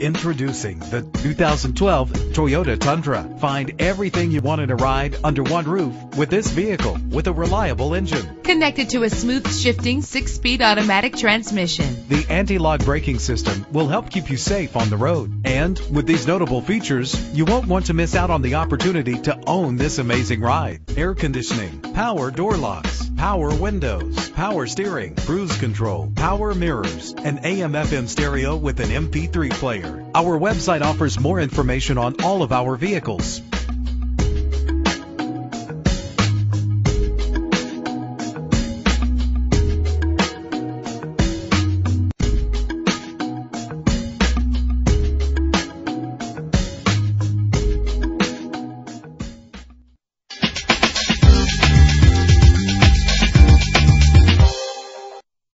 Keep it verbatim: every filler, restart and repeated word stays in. Introducing the two thousand twelve Toyota Tundra. Find everything you want in a ride under one roof with this vehicle with a reliable engine. Connected to a smooth shifting six-speed automatic transmission. The anti-lock braking system will help keep you safe on the road. And with these notable features, you won't want to miss out on the opportunity to own this amazing ride. Air conditioning, power door locks, power windows, power steering, cruise control, power mirrors, and A M F M stereo with an M P three player. Our website offers more information on all of our vehicles.